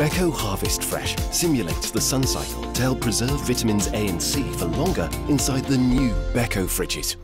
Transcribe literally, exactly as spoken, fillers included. Becco HarvestFresh simulates the sun cycle to help preserve vitamins A and C for longer inside the new Becco fridges.